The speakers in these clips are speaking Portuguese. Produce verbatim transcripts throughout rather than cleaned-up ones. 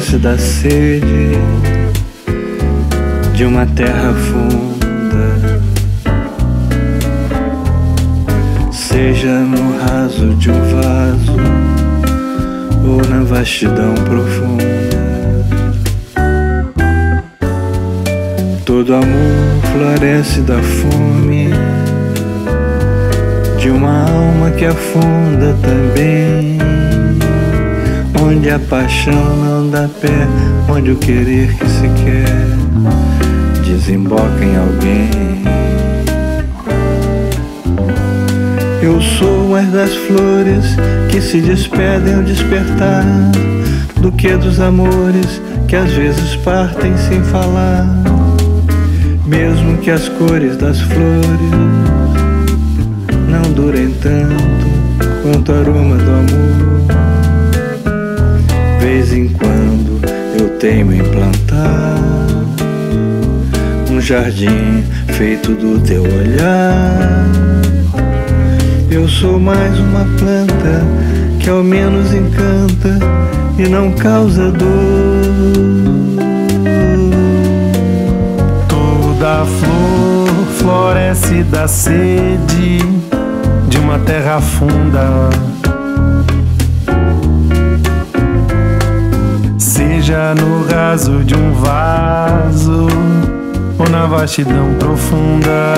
posse da sede de uma terra funda, seja no raso de um vaso ou na vastidão profunda. Todo amor floresce da fome de uma alma que afunda também, onde a paixão não dá pé, onde o querer que se quer desemboca em alguém. Eu sou mais das flores que se despedem ao despertar do que dos amores que às vezes partem sem falar. Mesmo que as cores das flores não durem tanto quanto o aroma do amor, vez em quando eu teimo em plantar um jardim feito do teu olhar. Eu sou mais uma planta que ao menos encanta e não causa dor. Toda flor floresce da sede de uma terra funda, seja no raso de um vaso ou na vastidão profunda.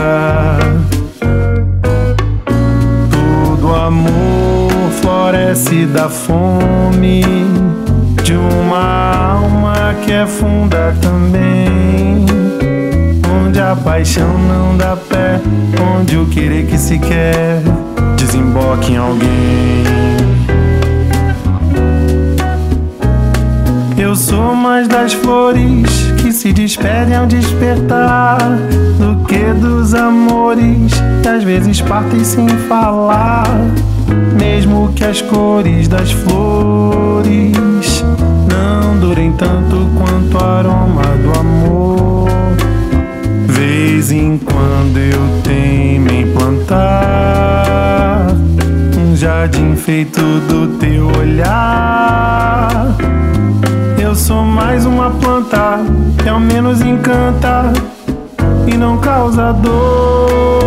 Todo amor floresce da fome de uma alma que é funda também, onde a paixão não dá pé, onde o querer que se quer desemboca em alguém. Eu sou mais das flores que se despedem ao despertar do que dos amores que às vezes partem sem falar. Mesmo que as cores das flores não durem tanto quanto o aroma do amor, vez em quando eu teimo em plantar um jardim feito do teu olhar. Eu sou mais uma planta que ao menos encanta e não causa dor.